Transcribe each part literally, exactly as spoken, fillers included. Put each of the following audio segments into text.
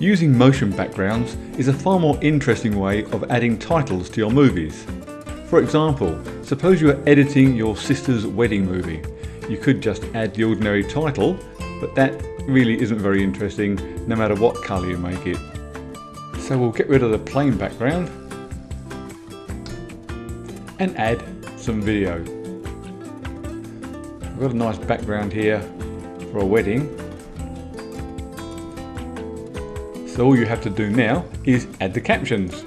Using motion backgrounds is a far more interesting way of adding titles to your movies. For example, suppose you are editing your sister's wedding movie. You could just add the ordinary title, but that really isn't very interesting no matter what colour you make it. So we'll get rid of the plain background and add some video. We've got a nice background here for a wedding. So all you have to do now is add the captions.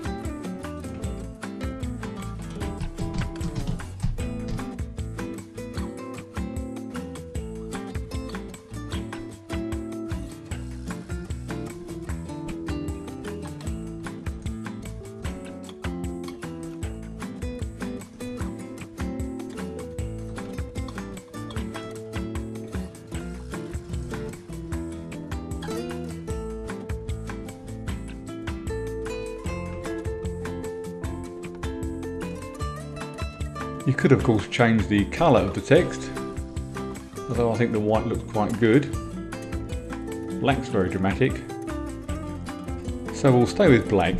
You could of course change the colour of the text, although I think the white looks quite good. Black's very dramatic, so we'll stay with black.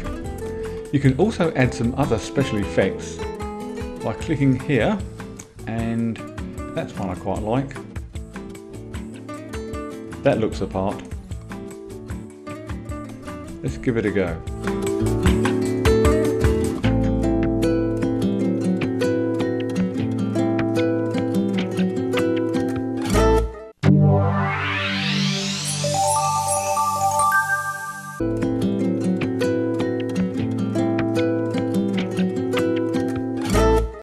You can also add some other special effects by clicking here, and that's one I quite like. That looks the part. Let's give it a go.